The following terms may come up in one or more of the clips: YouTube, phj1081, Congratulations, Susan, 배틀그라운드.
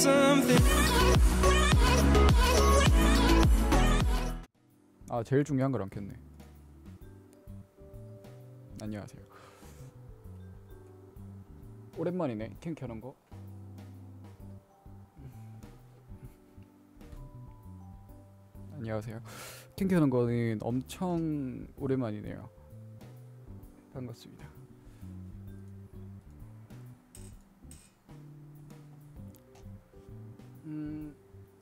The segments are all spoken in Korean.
something. 아, 제일 중요한 걸 안 켰네. 안녕하세요. 오랜만이네 캠 켜는 거. 안녕하세요. 캠 켜는 거는 엄청 오랜만이네요. 반갑습니다.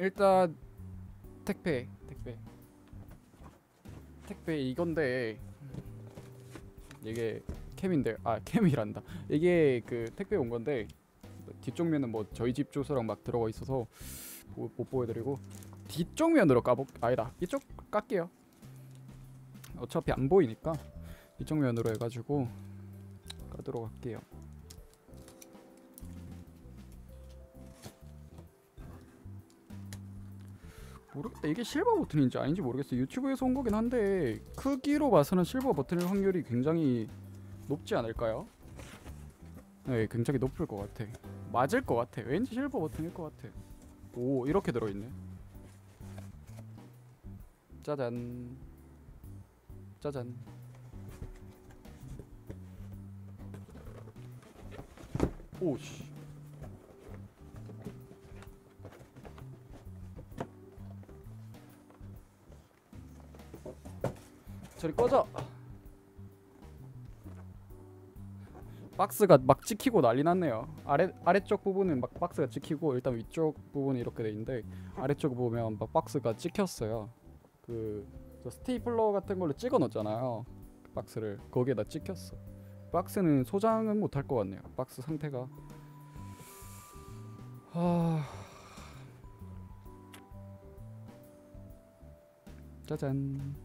일단 택배 이건데, 이게 캠인데, 아 캠이란다. 이게 그 택배 온 건데 뒤쪽 면은 뭐 저희 집 주소랑 막 들어가 있어서 못 보여드리고 뒤쪽 면으로 아니다, 이쪽 깔게요. 어차피 안 보이니까 이쪽 면으로 해가지고 까도록 할게요. 모르겠다. 이게 실버 버튼인지 아닌지 모르겠어요. 유튜브에서 온 거긴 한데 크기로 봐서는 실버 버튼일 확률이 굉장히 높지 않을까요? 네, 굉장히 높을 것 같아. 맞을 것 같아. 왠지 실버 버튼일 것 같아. 오, 이렇게 들어있네. 짜잔 짜잔. 오씨, 저리 꺼져. 박스가 막 찍히고 난리 났네요. 아래쪽 부분은 막 박스가 찍히고, 일단 위쪽 부분이 이렇게 돼 있는데 아래쪽 보면 막 박스가 찍혔어요. 그 스테이플러 같은 걸로 찍어 넣었잖아요. 박스를 거기에다 찍혔어. 박스는 소장은 못할 것 같네요. 박스 상태가. 하... 짜잔.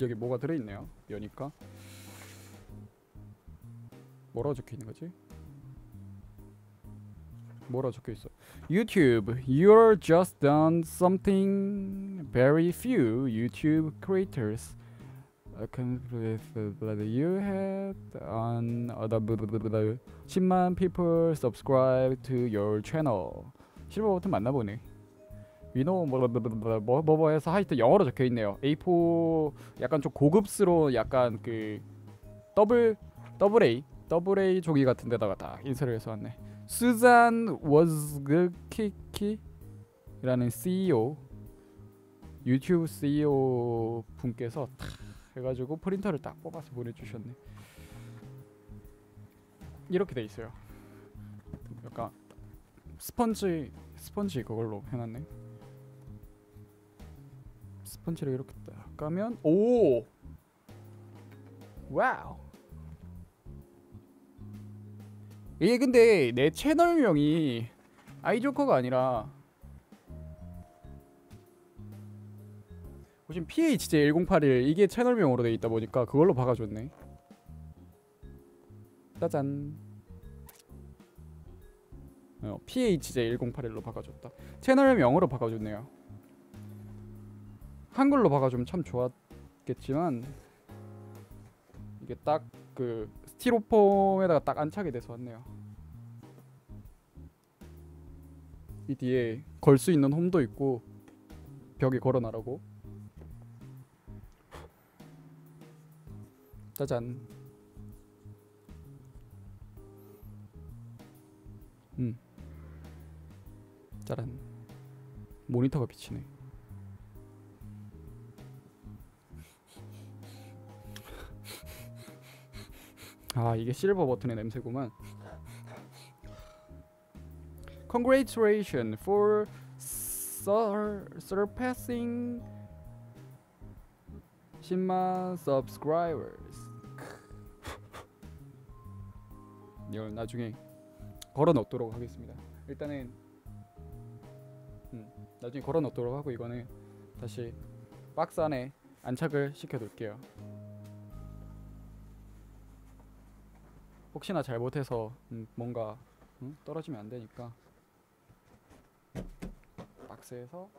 여기 뭐가 들어있네요. 여니까 뭐라고 적혀있는 거지? 뭐라고 적혀있어? YouTube, you're just done something very few YouTube creators you had on 10만 people subscribe to your channel. 실버 버튼 맞나 보네. 위노 뭐뭐 해서 하여튼 영어로 적혀 있네요. A4 약간 좀 고급스러운 약간 그 더블 A 종이 같은 데다가 다 인쇄를 해서 왔네. Susan was the Kiki라는 CEO, 유튜브 CEO 분께서 탁 해가지고 프린터를 딱 뽑아서 보내주셨네. 이렇게 돼 있어요. 약간 스펀지 그걸로 해놨네. 스펀지를 이렇게 딱 까면, 오! 와우! 이게 근데 내 채널명이 아이조커가 아니라 지금 phj1081 이게 채널명으로 돼 있다 보니까 그걸로 박아줬네. 짜잔. phj1081로 박아줬다. 채널명으로 박아줬네요. 한글로 박아주면 참 좋았겠지만 이게 딱 그 스티로폼에다가 딱 안착이 돼서 왔네요. 이 뒤에 걸 수 있는 홈도 있고 벽에 걸어놔라고. 짜잔. 짜란. 모니터가 비치네. 아, 이게 실버 버튼의 냄새구만. Congratulations for surpassing 10만 subscribers. 이걸 나중에 걸어 넣도록 하겠습니다. 일단은 나중에 걸어 넣도록 하고, 이거는 다시 박스 안에 안착을 시켜 둘게요. 혹시나 잘못해서 뭔가 떨어지면 안 되니까 박스에서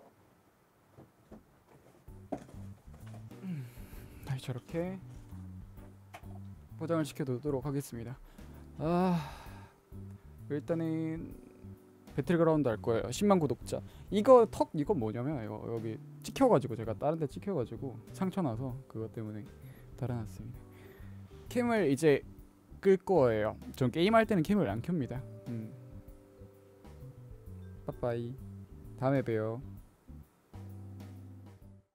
다시 저렇게 포장을 시켜두도록 하겠습니다. 일단은 배틀그라운드 할 거예요. 10만 구독자. 이거 턱 이거 뭐냐면 이거 여기 찍혀가지고 제가 다른 데 찍혀가지고 상처나서 그것 때문에 달아났습니다. 캠을 이제 끌 거예요. 전 게임할 때는 캠을 안 켭니다. 빠빠이. 다음에 봬요.